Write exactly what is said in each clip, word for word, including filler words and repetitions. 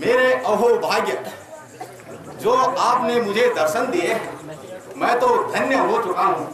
मेरे अहो भाग्य जो आपने मुझे दर्शन दिए मैं तो धन्य हो चुका हूँ।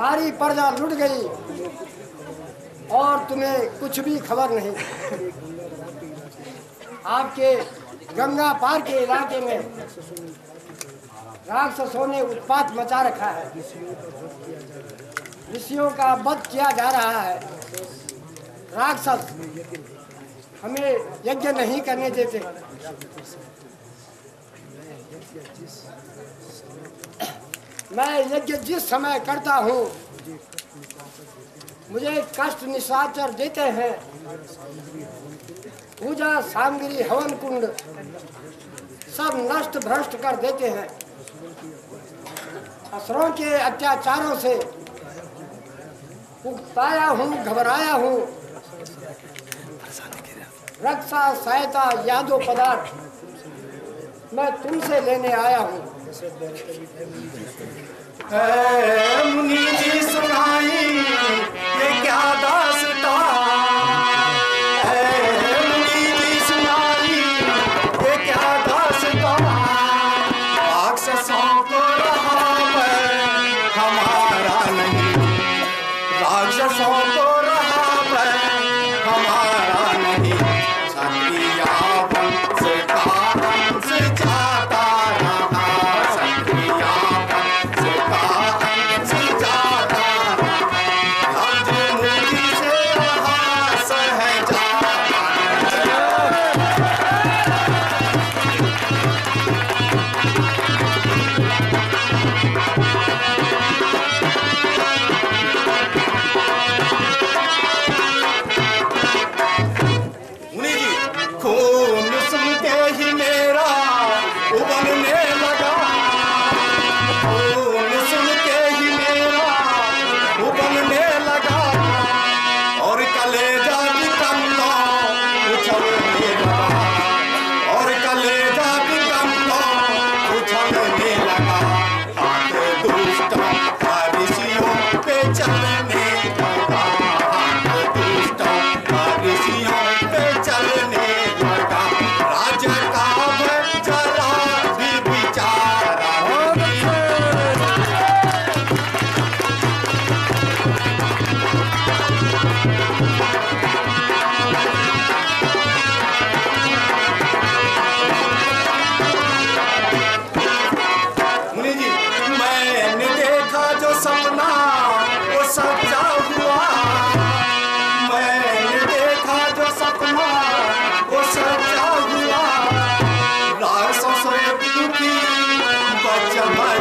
सारी पर्दा लुट गई और तुम्हें कुछ भी खबर नहीं। आपके गंगा पार के इलाके में राक्षसों ने उत्पात मचा रखा है, ऋषियों का वध किया जा रहा है। राक्षस हमें यज्ञ नहीं करने देते। मैं यज्ञ जिस समय करता हूँ मुझे कष्ट निशाचर देते हैं। पूजा सामग्री हवन कुंड सब नष्ट भ्रष्ट कर देते हैं। असुरों के अत्याचारों से उकताया हूँ, घबराया हूँ। रक्षा सहायता यादो पदार्थ मैं तुमसे लेने आया हूँ। मुनि जी सुनाई ये क्या दास्तां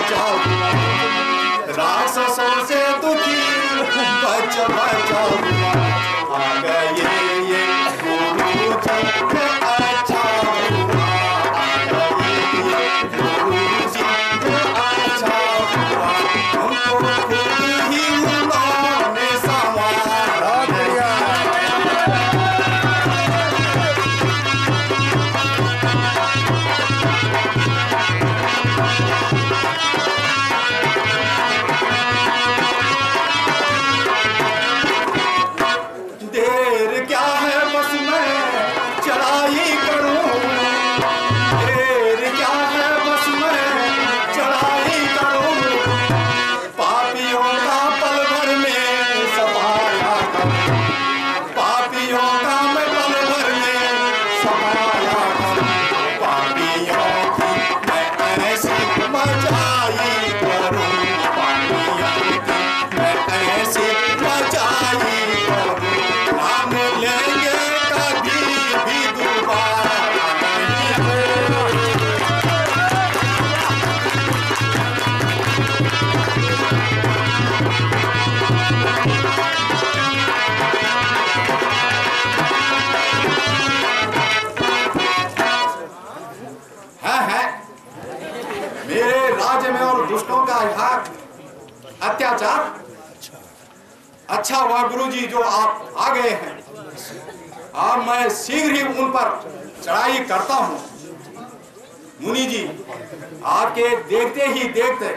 बचाओ, राक्षसों से दुखी बच बचाओ, आ गए ये गुरु जी अच्छा हुआ, आ गए ये गुरु जी अच्छा हुआ, उनको खुद ही उन्होंने संवारा दिया। अत्याचार अच्छा हुआ गुरुजी जो आप आ गए हैं, और मैं शीघ्र ही उन पर चढ़ाई करता हूँ। मुनि जी आपके देखते ही देखते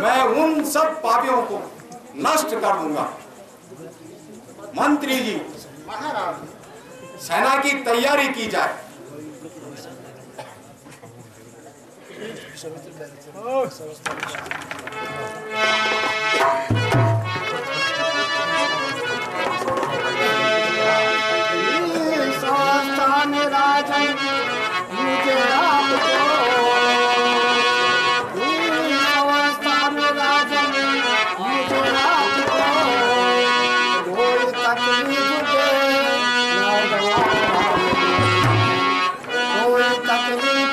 मैं उन सब पापियों को नष्ट कर दूंगा। मंत्री जी सेना की तैयारी की जाए। सास्तान राजन मुझे राम को, सास्तान राजन मुझे राम को, कोई तकलीफ दे ना राम, कोई तकलीफ दे ना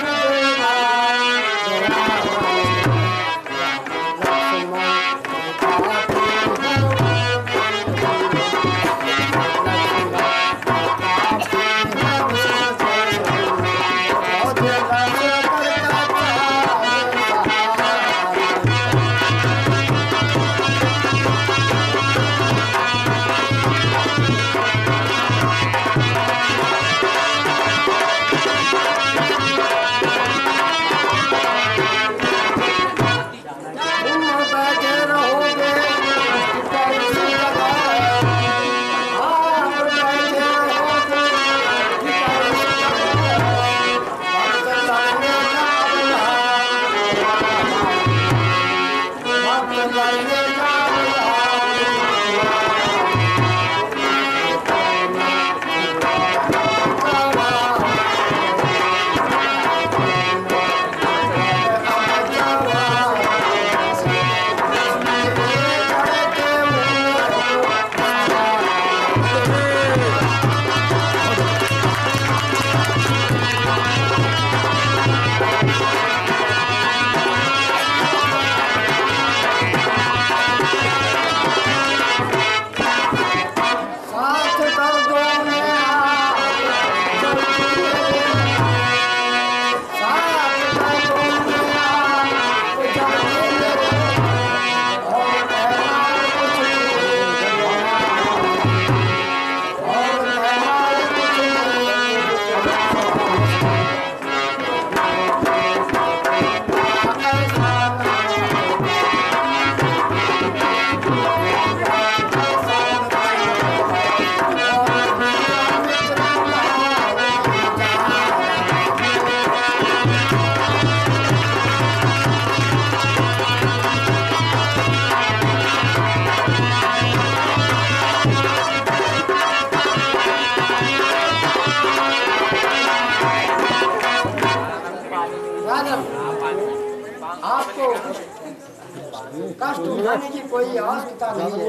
कष्ट उठाने की कोई आवश्यकता नहीं है।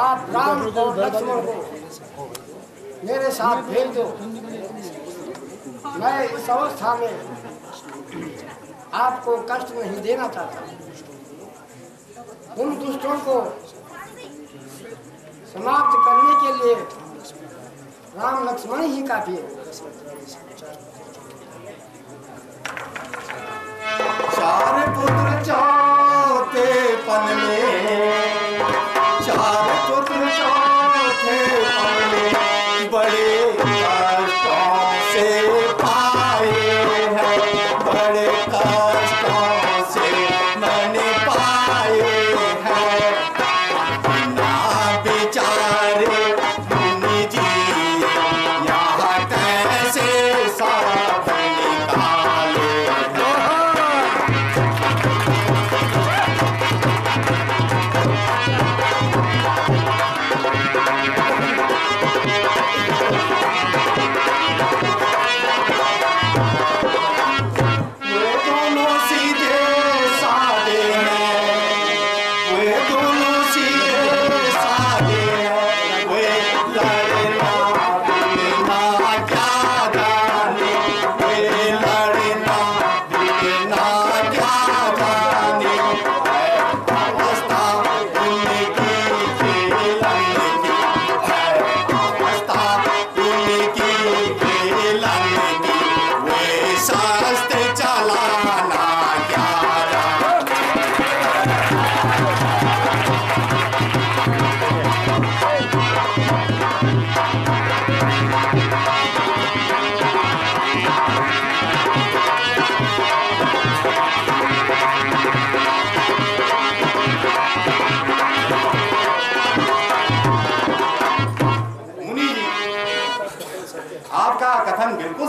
आप राम को लक्ष्मण को मेरे साथ भेज दो, मैं इस अवस्था में आपको कष्ट नहीं देना चाहता। उन दुष्टों को समाप्त करने के लिए राम लक्ष्मण ही काफी है। चार पुत्र चौथे पन में, चार पुत्र चौथे पन में, बड़े कष्टों से पाए हैं, बड़े कष्टों से मैंने पाए हैं। बिना बेचारे मुनि जी यहाँ कैसे साथ निकाले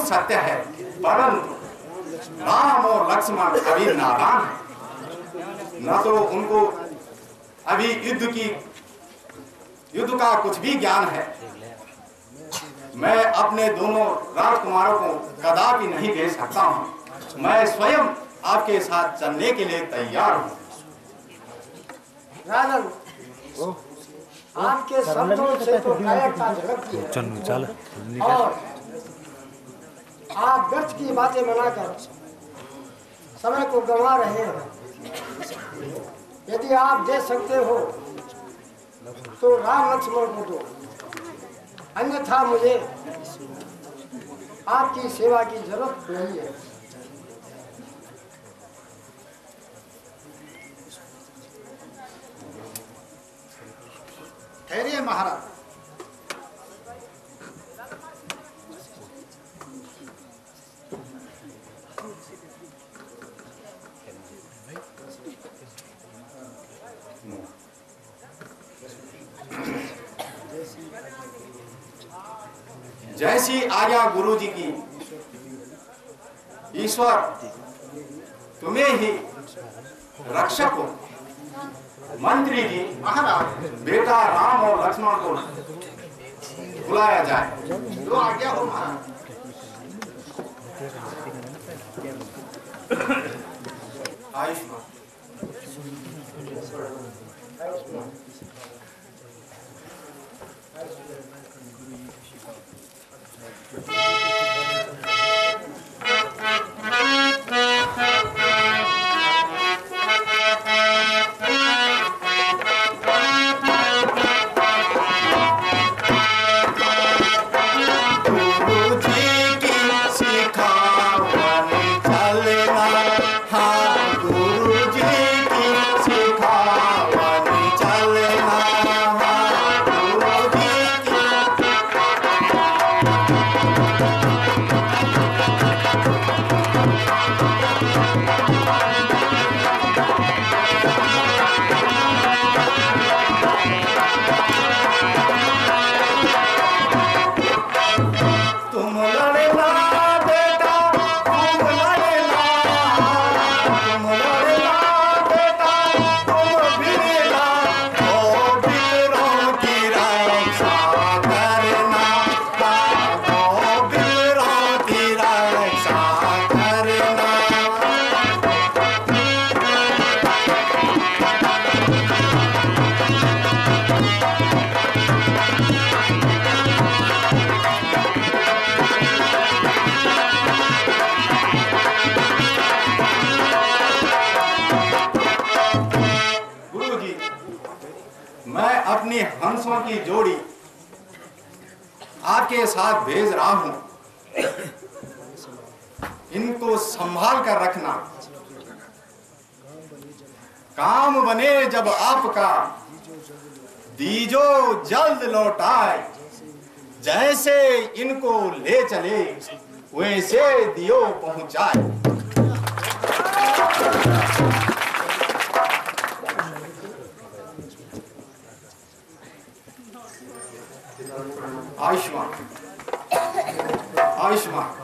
सत्य है, परंतु राम और लक्ष्मण अभी नादान है, न तो उनको अभी युद्ध की युद्ध का कुछ भी ज्ञान है। मैं अपने दोनों राजकुमारों को कदापि नहीं भेज सकता हूं। मैं स्वयं आपके साथ चलने के लिए तैयार हूं। राजन, आपके शब्दों से तो काया का झलकती है और आप व्यर्थ की बातें मनाकर समय को गंवा रहे हैं। यदि आप दे सकते हो तो राम लक्ष्मण को दो, अन्यथा मुझे आपकी सेवा की जरूरत नहीं है। ठहरिए महाराज, जैसी आज्ञा गुरु जी की, ईश्वर तुम्हें ही रक्षक हो। मंत्री जी, महाराज बेटा राम और लक्ष्मण को बुलाया जाए, जो आज्ञा हो महाराज। आयुष्मान गुरु जी हंसों की जोड़ी आपके साथ भेज रहा हूं, इनको संभाल कर रखना। काम बने जब आपका, दीजो जल्द लौटाए। जैसे इनको ले चले वैसे दियो पहुंचाए। Ayushman Ayushman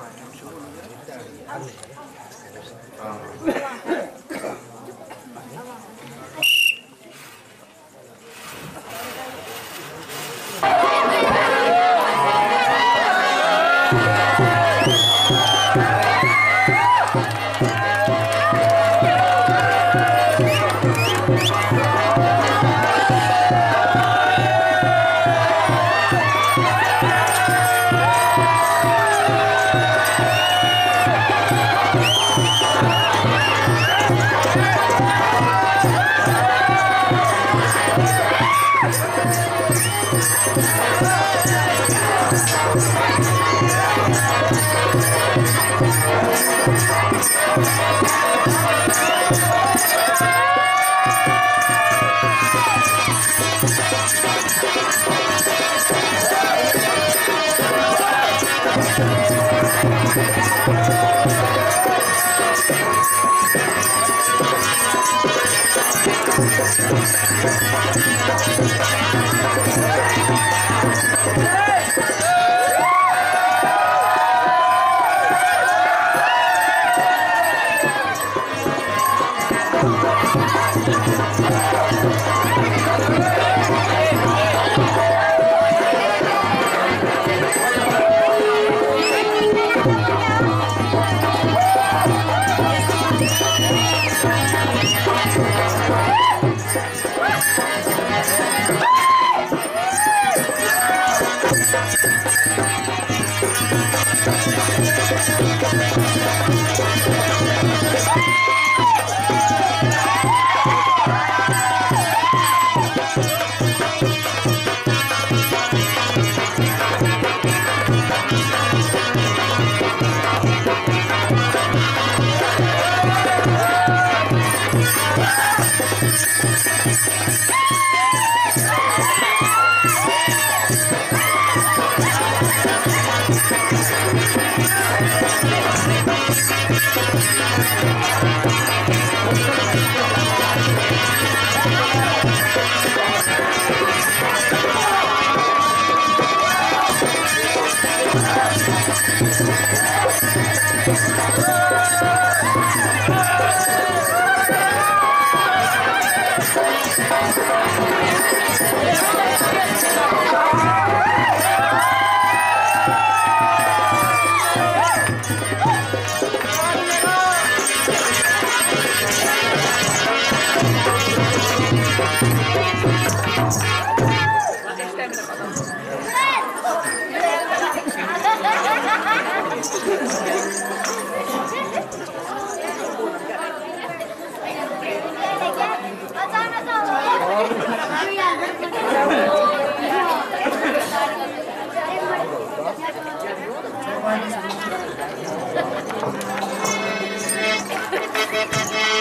Thank you.